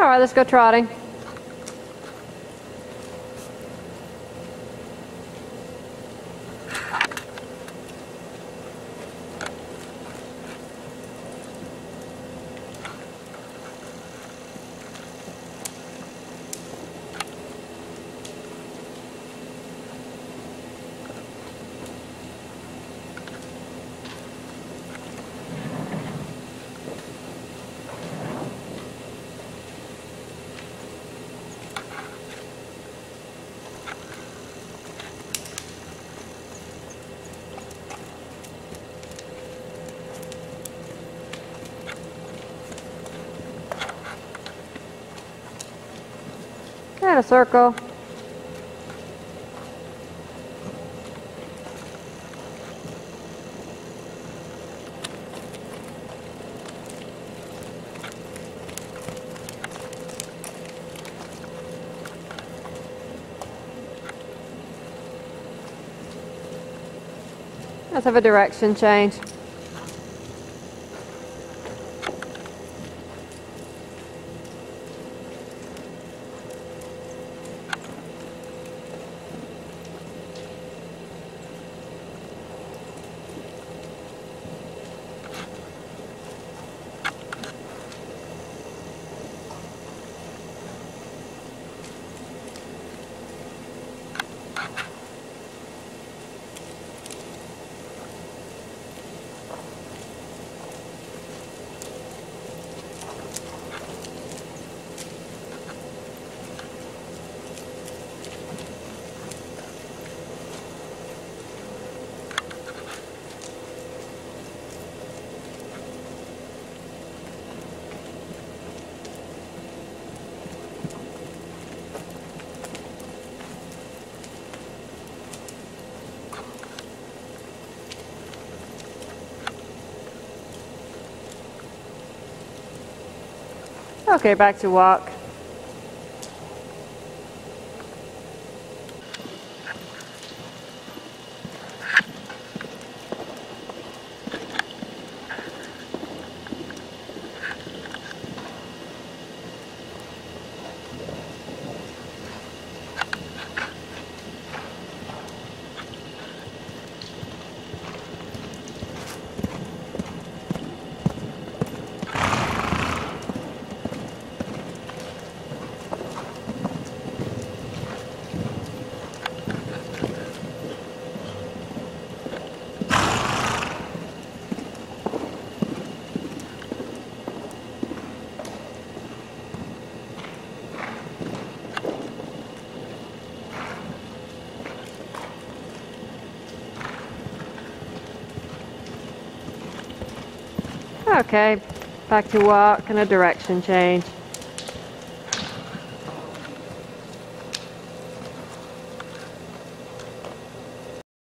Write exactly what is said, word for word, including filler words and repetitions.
All right, let's go trotting. A circle. Let's have a direction change. Okay, back to walk. Okay, back to walk and a direction change.